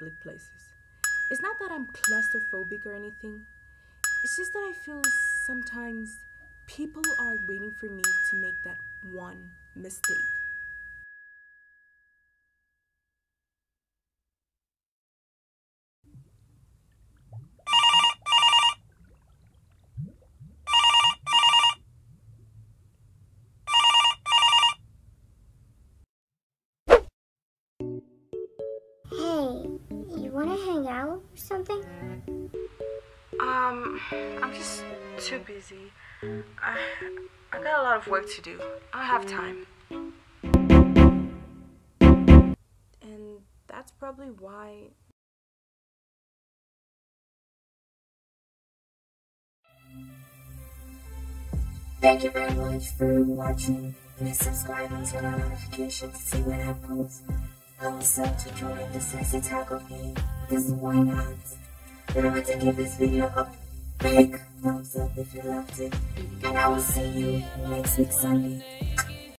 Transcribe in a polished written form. public places. It's not that I'm claustrophobic or anything. It's just that I feel sometimes people are waiting for me to make that one mistake. You wanna hang out or something? I'm just too busy. I got a lot of work to do. I don't have time. And that's probably why... Thank you very much for watching. Please subscribe and turn on notifications to see when I post. Also, to join the sexy taco game, because why not? Remember to give this video a big thumbs up if you loved it. And I will see you next week Sunday.